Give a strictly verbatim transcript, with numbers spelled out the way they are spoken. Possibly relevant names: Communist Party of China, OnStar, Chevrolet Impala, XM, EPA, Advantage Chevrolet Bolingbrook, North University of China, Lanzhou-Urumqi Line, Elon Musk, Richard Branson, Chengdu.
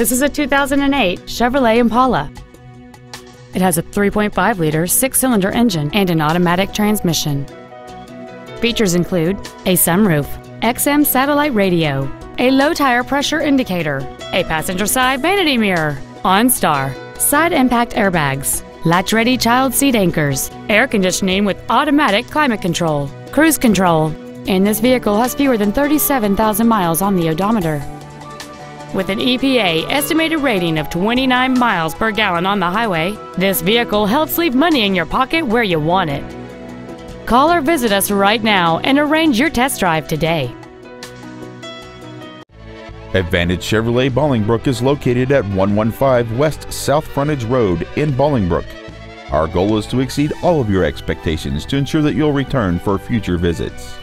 This is a two thousand eight Chevrolet Impala. It has a three point five liter six-cylinder engine and an automatic transmission. Features include a sunroof, X M satellite radio, a low tire pressure indicator, a passenger side vanity mirror, OnStar, side impact airbags, latch-ready child seat anchors, air conditioning with automatic climate control, cruise control, and this vehicle has fewer than thirty-seven thousand miles on the odometer. With an E P A estimated rating of twenty-nine miles per gallon on the highway, this vehicle helps leave money in your pocket where you want it. Call or visit us right now and arrange your test drive today. Advantage Chevrolet Bolingbrook is located at one one five West South Frontage Road in Bolingbrook. Our goal is to exceed all of your expectations to ensure that you'll return for future visits.